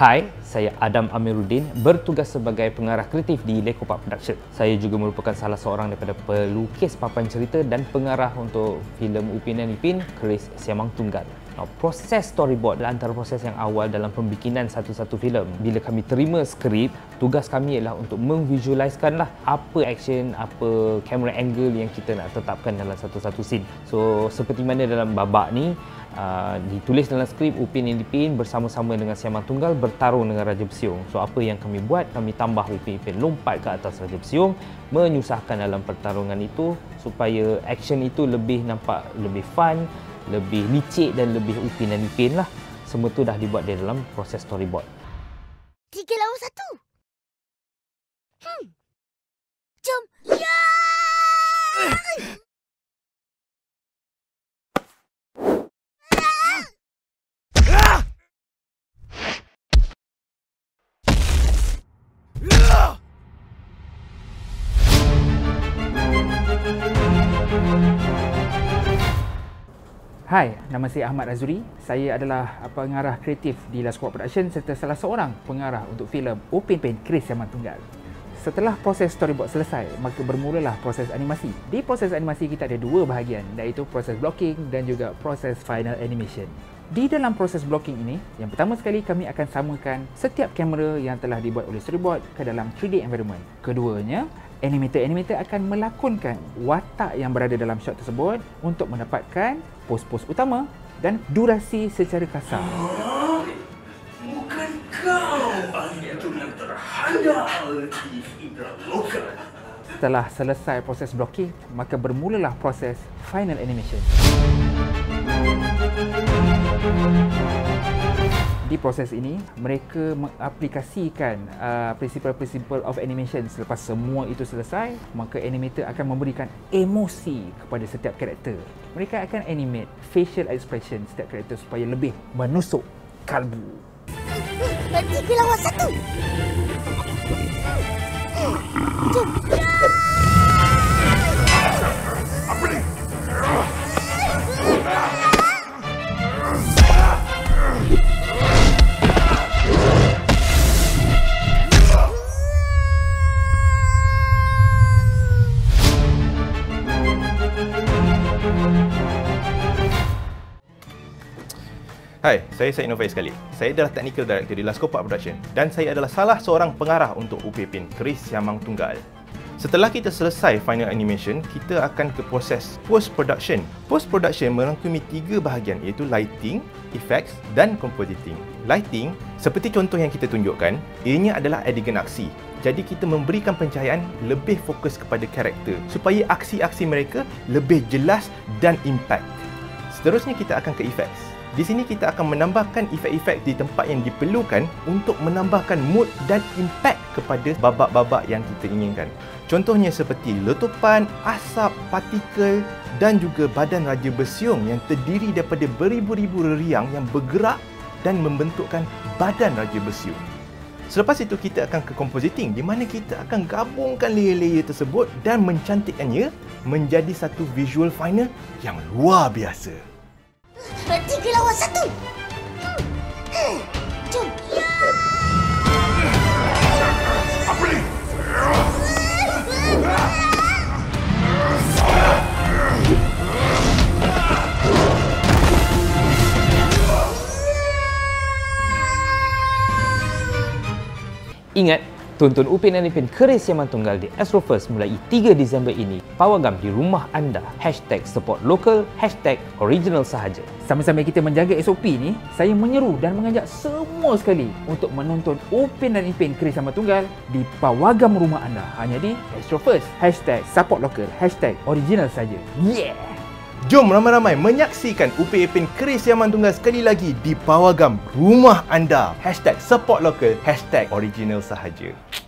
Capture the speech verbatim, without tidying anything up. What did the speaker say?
Hai, saya Adam Amiruddin, bertugas sebagai pengarah kreatif di Les' Copaque Production. Saya juga merupakan salah seorang daripada pelukis papan cerita dan pengarah untuk filem Upin dan Ipin, Keris Siamang Tunggal. Nah, proses storyboard adalah antara proses yang awal dalam pembikinan satu-satu filem. Bila kami terima skrip, tugas kami ialah untuk memvisualiskanlah apa action, apa camera angle yang kita nak tetapkan dalam satu-satu scene. So, seperti mana dalam babak ni, Uh, ditulis dalam skrip Upin dan Ipin bersama-sama dengan Siamang Tunggal bertarung dengan Raja Bersiung. So apa yang kami buat, kami tambah Upin Ipin lompat ke atas Raja Bersiung, menyusahkan dalam pertarungan itu supaya action itu lebih nampak lebih fun, lebih licik dan lebih Upin dan Ipin lah. Semua tu dah dibuat di dalam proses storyboard. Tiga lawan satu. Hmm. Jom. Ya! Hai, nama saya Ahmad Azuri. Saya adalah pengarah kreatif di Les' Copaque Production serta salah seorang pengarah untuk filem Upin Ipin Keris Siamang Tunggal. Setelah proses storyboard selesai, maka bermulalah proses animasi. Di proses animasi kita ada dua bahagian, iaitu proses blocking dan juga proses final animation. Di dalam proses blocking ini, yang pertama sekali kami akan samakan setiap kamera yang telah dibuat oleh storyboard ke dalam tiga D environment. Keduanya, animator-animator akan melakonkan watak yang berada dalam shot tersebut untuk mendapatkan pos-pos utama dan durasi secara kasar. Huh? Bukan kau! Itu yang terhandal di indera lokal. Setelah selesai proses blocking, maka bermulalah proses final animation. Di proses ini, mereka mengaplikasikan uh, prinsipal-prinsipal of animation. Selepas semua itu selesai, maka animator akan memberikan emosi kepada setiap karakter. Mereka akan animate facial expression setiap karakter supaya lebih menusuk kalbu. Tiga lawan satu. Apa ni? Hai, saya Syed Novaez Khalid. Saya adalah Technical Director di Les' Copaque Production dan saya adalah salah seorang pengarah untuk Upin Ipin Keris Siamang Tunggal. Setelah kita selesai final animation, kita akan ke proses post-production. Post-production merangkumi tiga bahagian iaitu lighting, effects dan compositing. Lighting, seperti contoh yang kita tunjukkan, ianya adalah adegan aksi. Jadi kita memberikan pencahayaan lebih fokus kepada karakter supaya aksi-aksi mereka lebih jelas dan impact. Seterusnya kita akan ke effects. Di sini kita akan menambahkan efek-efek di tempat yang diperlukan untuk menambahkan mood dan impact kepada babak-babak yang kita inginkan. Contohnya seperti letupan, asap, partikel dan juga badan Raja Bersiung yang terdiri daripada beribu-ribu riang yang bergerak dan membentukkan badan Raja Bersiung. Selepas itu kita akan ke compositing di mana kita akan gabungkan layer-layer tersebut dan mencantikkannya menjadi satu visual final yang luar biasa. Tiga lawan satu. Jom. Apa ni? Ingat, tonton Upin dan Ipin Keris Siamang Tunggal di Astro First mulai tiga Disember ini. Pawagam di rumah anda. Hashtag support local, hashtag original sahaja. Sambil-sambil kita menjaga S O P ni, saya menyeru dan mengajak semua sekali untuk menonton Upin dan Ipin Keris Siamang Tunggal di pawagam rumah anda. Hanya di Astro First. Hashtag support local, hashtag original sahaja. Yeah! Jom ramai-ramai menyaksikan Upin Ipin Keris Siamang Tunggal sekali lagi di pawagam rumah anda. Hashtag support local, hashtag original sahaja.